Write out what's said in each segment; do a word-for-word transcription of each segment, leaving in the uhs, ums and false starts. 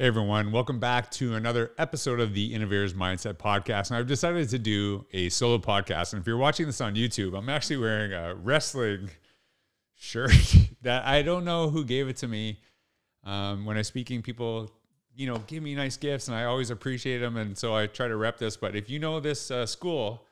Hey everyone, welcome back to another episode of the Innovator's Mindset Podcast. And I've decided to do a solo podcast. And if you're watching this on YouTube, I'm actually wearing a wrestling shirt that I don't know who gave it to me. Um, when I'm speaking, people, you know, give me nice gifts and I always appreciate them. And so I try to rep this, but if you know this uh, school,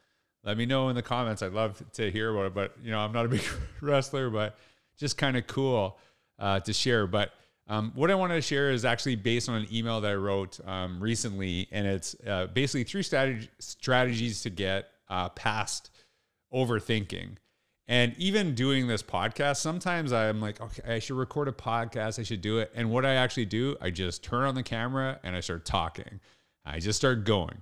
let me know in the comments. I'd love to hear about it, but you know, I'm not a big wrestler, but just kind of cool uh, to share. But Um, what I wanted to share is actually based on an email that I wrote um, recently, and it's uh, basically three strateg strategies to get uh, past overthinking. And even doing this podcast, sometimes I'm like, okay, I should record a podcast, I should do it. And what I actually do, I just turn on the camera and I start talking. I just start going.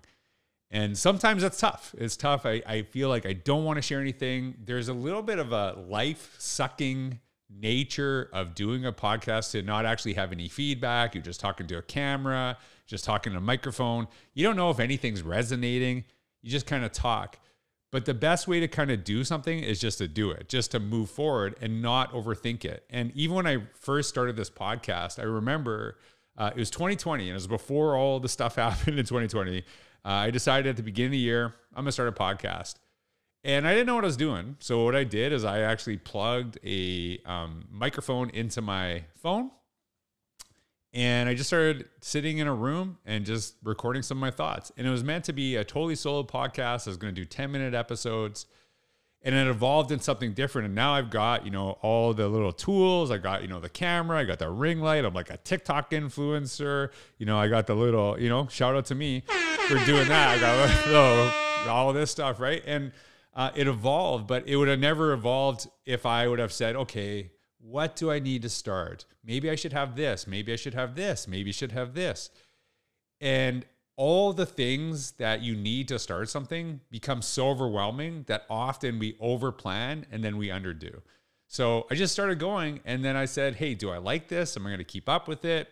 And sometimes that's tough. It's tough. I, I feel like I don't want to share anything. There's a little bit of a life-sucking nature of doing a podcast to not actually have any feedback. You're just talking to a camera, just talking to a microphone. You don't know if anything's resonating. You just kind of talk. But the best way to kind of do something is just to do it, just to move forward and not overthink it. And even when I first started this podcast, I remember uh, it was twenty twenty, and it was before all the stuff happened in twenty twenty. Uh, I decided at the beginning of the year, I'm gonna start a podcast. And I didn't know what I was doing. So what I did is I actually plugged a um, microphone into my phone, and I just started sitting in a room and just recording some of my thoughts. And it was meant to be a totally solo podcast. I was going to do ten minute episodes, and it evolved into something different. And now I've got, you know, all the little tools. I got, you know, the camera, I got the ring light. I'm like a TikTok influencer. You know, I got the little, you know, shout out to me for doing that. I got little, all this stuff. Right. And, Uh, it evolved, but it would have never evolved if I would have said, okay, what do I need to start? Maybe I should have this. Maybe I should have this. Maybe I should have this. And all the things that you need to start something become so overwhelming that often we overplan and then we underdo. So I just started going, and then I said, hey, do I like this? Am I going to keep up with it?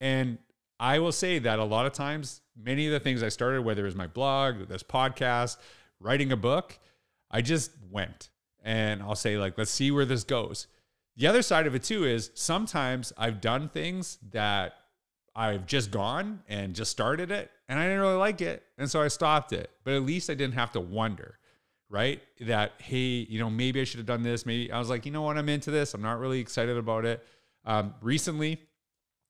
And I will say that a lot of times, many of the things I started, whether it was my blog, this podcast, writing a book, I just went, and I'll say like, let's see where this goes. The other side of it too is sometimes I've done things that I've just gone and just started it, and I didn't really like it. And so I stopped it, but at least I didn't have to wonder, right? That, hey, you know, maybe I should have done this. Maybe I was like, you know what? I'm into this. I'm not really excited about it. Um, recently,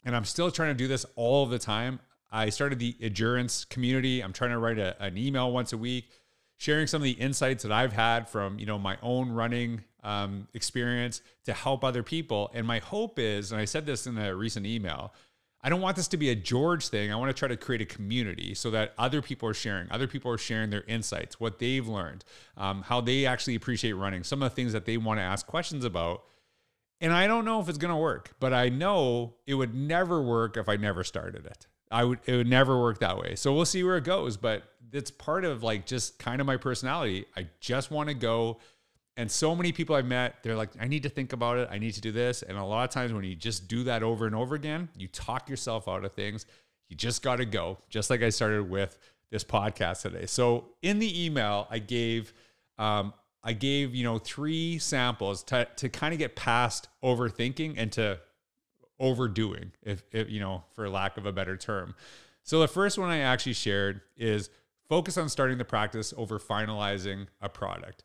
and I'm still trying to do this all the time, I started the endurance community. I'm trying to write a, an email once a week, sharing some of the insights that I've had from, you know, my own running um, experience to help other people. And my hope is, and I said this in a recent email, I don't want this to be a George thing. I want to try to create a community so that other people are sharing, other people are sharing their insights, what they've learned, um, how they actually appreciate running, some of the things that they want to ask questions about. And I don't know if it's going to work, but I know it would never work if I never started it. I would, it would never work that way. So we'll see where it goes, but it's part of like, just kind of my personality. I just want to go. And so many people I've met, they're like, I need to think about it. I need to do this. And a lot of times when you just do that over and over again, you talk yourself out of things. You just got to go. Just like I started with this podcast today. So in the email I gave, um, I gave, you know, three samples to, to kind of get past overthinking and to overdoing, if, if you know, for lack of a better term. So the first one I actually shared is focus on starting the practice over finalizing a product.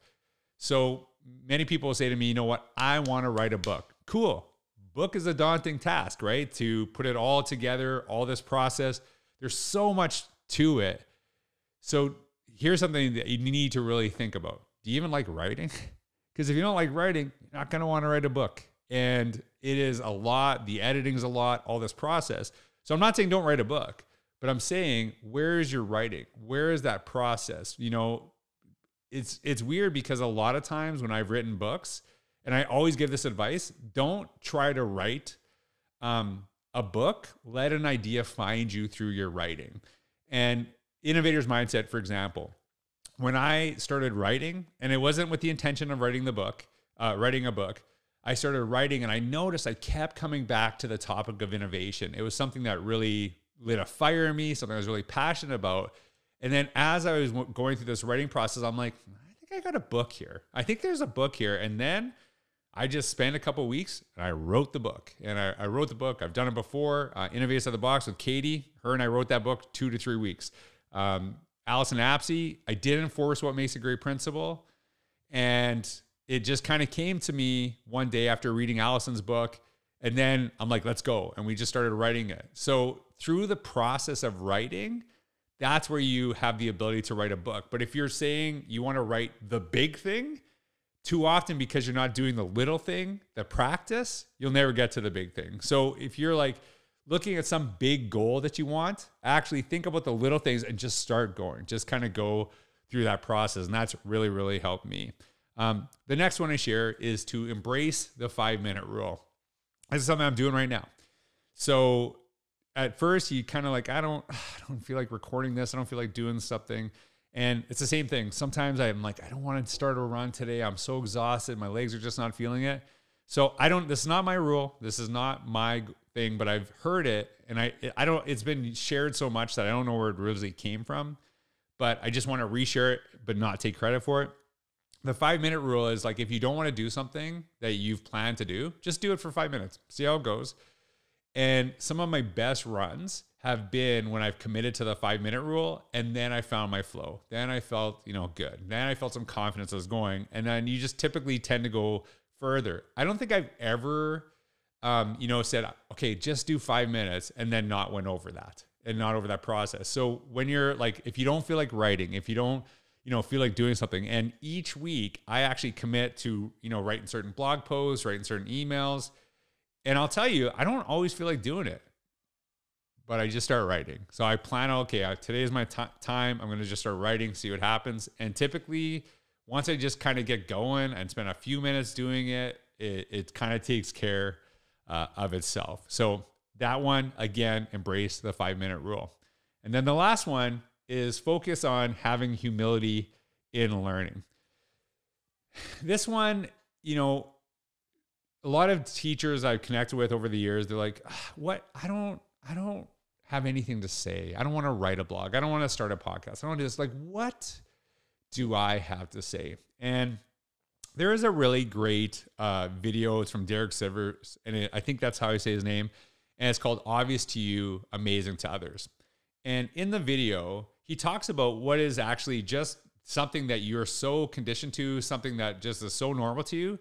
So many people will say to me, you know what, I want to write a book. Cool. Book is a daunting task, right? To put it all together, all this process, there's so much to it. So here's something that you need to really think about. Do you even like writing? Because if you don't like writing, you're not going to want to write a book. And it is a lot, the editing is a lot, all this process. So I'm not saying don't write a book, but I'm saying, where is your writing? Where is that process? You know, it's, it's weird because a lot of times when I've written books, and I always give this advice, don't try to write um, a book, let an idea find you through your writing. And Innovator's Mindset, for example, when I started writing, and it wasn't with the intention of writing the book, uh, writing a book, I started writing and I noticed I kept coming back to the topic of innovation. It was something that really lit a fire in me, something I was really passionate about. And then as I was going through this writing process, I'm like, I think I got a book here. I think there's a book here. And then I just spent a couple of weeks and I wrote the book. And I, I wrote the book. I've done it before. Uh, Innovate Inside the Box with Katie. Her and I wrote that book two to three weeks. Um, Allison Apsey, I did enforce What Makes a Great Principal. And it just kind of came to me one day after reading Allison's book. And then I'm like, let's go. And we just started writing it. So through the process of writing, that's where you have the ability to write a book. But if you're saying you want to write the big thing, too often because you're not doing the little thing, the practice, you'll never get to the big thing. So if you're like looking at some big goal that you want, actually think about the little things and just start going. Just kind of go through that process. And that's really, really helped me. Um, the next one I share is to embrace the five-minute rule. This is something I'm doing right now. So at first you kind of like, I don't, I don't feel like recording this. I don't feel like doing something. And it's the same thing. Sometimes I'm like, I don't want to start a run today. I'm so exhausted. My legs are just not feeling it. So I don't, this is not my rule. This is not my thing, but I've heard it. And I, I don't, it's been shared so much that I don't know where it really came from, but I just want to reshare it, but not take credit for it. The five minute rule is like, if you don't want to do something that you've planned to do, just do it for five minutes, see how it goes. And some of my best runs have been when I've committed to the five minute rule and then I found my flow. Then I felt, you know, good. Then I felt some confidence I was going. And then you just typically tend to go further. I don't think I've ever, um, you know, said, okay, just do five minutes and then not went over that and not over that process. So when you're like, if you don't feel like writing, if you don't, you know, feel like doing something, and each week I actually commit to, you know, writing certain blog posts, writing certain emails. And I'll tell you, I don't always feel like doing it, but I just start writing. So I plan, okay, today is my time. I'm going to just start writing, see what happens. And typically once I just kind of get going and spend a few minutes doing it, it, it kind of takes care uh, of itself. So that one, again, embrace the five minute rule. And then the last one is focus on having humility in learning. This one, you know, a lot of teachers I've connected with over the years, they're like, what? I don't, I don't, have anything to say. I don't want to write a blog. I don't want to start a podcast. I don't want to do this. Like, what do I have to say? And there is a really great uh, video. It's from Derek Sivers, and it, I think that's how I say his name. And it's called Obvious to You, Amazing to Others. And in the video, he talks about what is actually just something that you're so conditioned to, something that just is so normal to you,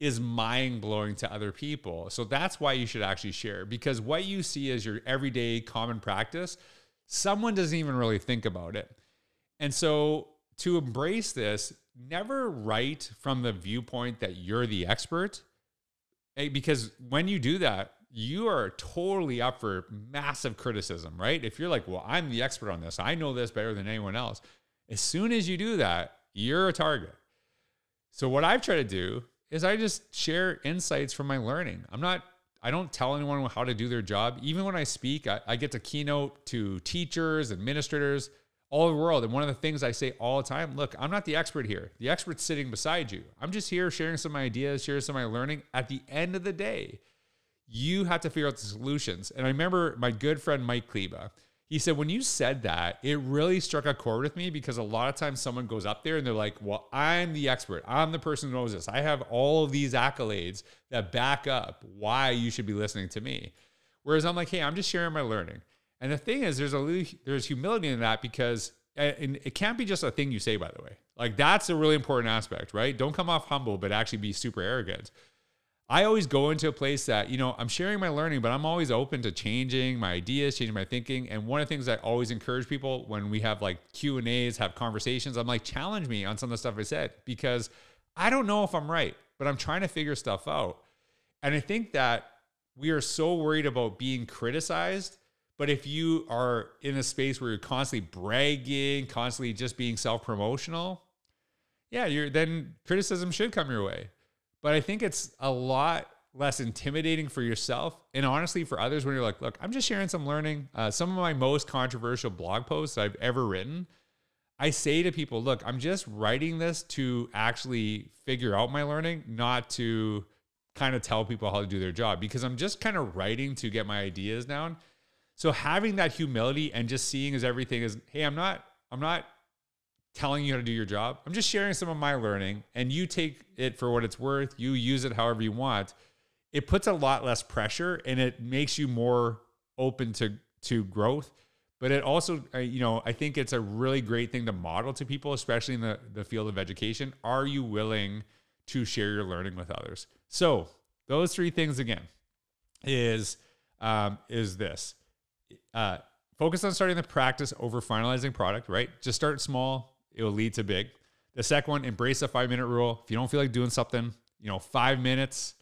is mind-blowing to other people. So that's why you should actually share, because what you see as your everyday common practice, someone doesn't even really think about it. And so to embrace this, never write from the viewpoint that you're the expert, because when you do that, you are totally up for massive criticism, right? If you're like, well, I'm the expert on this, I know this better than anyone else. As soon as you do that, you're a target. So what I've tried to do is I just share insights from my learning. I'm not, I don't tell anyone how to do their job. Even when I speak, I, I get to keynote to teachers, administrators, all over the world. And one of the things I say all the time, look, I'm not the expert here. The expert's sitting beside you. I'm just here sharing some ideas, sharing some of my learning. At the end of the day, you have to figure out the solutions. And I remember my good friend, Mike Kleba, he said, when you said that, it really struck a chord with me, because a lot of times someone goes up there and they're like, well, I'm the expert. I'm the person who knows this. I have all of these accolades that back up why you should be listening to me. Whereas I'm like, hey, I'm just sharing my learning. And the thing is, there's a there's humility in that, because and it can't be just a thing you say, by the way. Like, that's a really important aspect, right? Don't come off humble, but actually be super arrogant. I always go into a place that, you know, I'm sharing my learning, but I'm always open to changing my ideas, changing my thinking. And one of the things I always encourage people when we have like Q and A's, have conversations, I'm like, challenge me on some of the stuff I said, because I don't know if I'm right, but I'm trying to figure stuff out. And I think that we are so worried about being criticized, but if you are in a space where you're constantly bragging, constantly just being self-promotional, yeah, you're then criticism should come your way. But I think it's a lot less intimidating for yourself and honestly for others when you're like, look, I'm just sharing some learning. Uh, some of my most controversial blog posts I've ever written, I say to people, look, I'm just writing this to actually figure out my learning, not to kind of tell people how to do their job, because I'm just kind of writing to get my ideas down. So having that humility and just seeing as everything is, hey, I'm not, I'm not telling you how to do your job. I'm just sharing some of my learning, and you take it for what it's worth. You use it however you want. It puts a lot less pressure, and it makes you more open to, to growth. But it also, you know, I think it's a really great thing to model to people, especially in the, the field of education. Are you willing to share your learning with others? So those three things again is, um, is this, uh, focus on starting the practice over finalizing product, right? Just start small. It will lead to big. The second one, embrace the five minute rule. If you don't feel like doing something, you know, five minutes,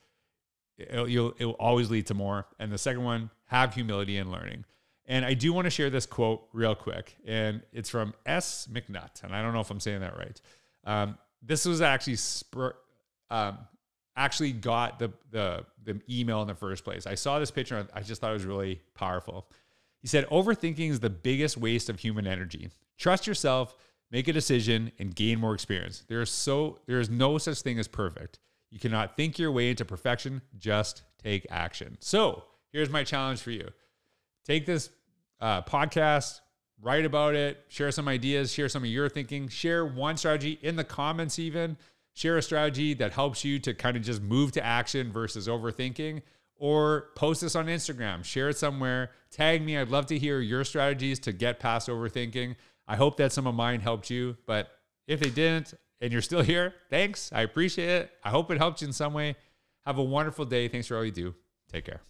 it'll, you'll, it will always lead to more. And the second one, have humility in learning. And I do want to share this quote real quick. And it's from S. McNutt. And I don't know if I'm saying that right. Um, this was actually, um, actually got the, the, the email in the first place. I saw this picture. I just thought it was really powerful. He said, overthinking is the biggest waste of human energy. Trust yourself, make a decision, and gain more experience. There is so there is no such thing as perfect. You cannot think your way into perfection. Just take action. So here's my challenge for you. Take this uh, podcast, write about it, share some ideas, share some of your thinking, share one strategy in the comments even, share a strategy that helps you to kind of just move to action versus overthinking. Or post this on Instagram, share it somewhere, tag me. I'd love to hear your strategies to get past overthinking. I hope that some of mine helped you, but if they didn't and you're still here, thanks. I appreciate it. I hope it helped you in some way. Have a wonderful day. Thanks for all you do. Take care.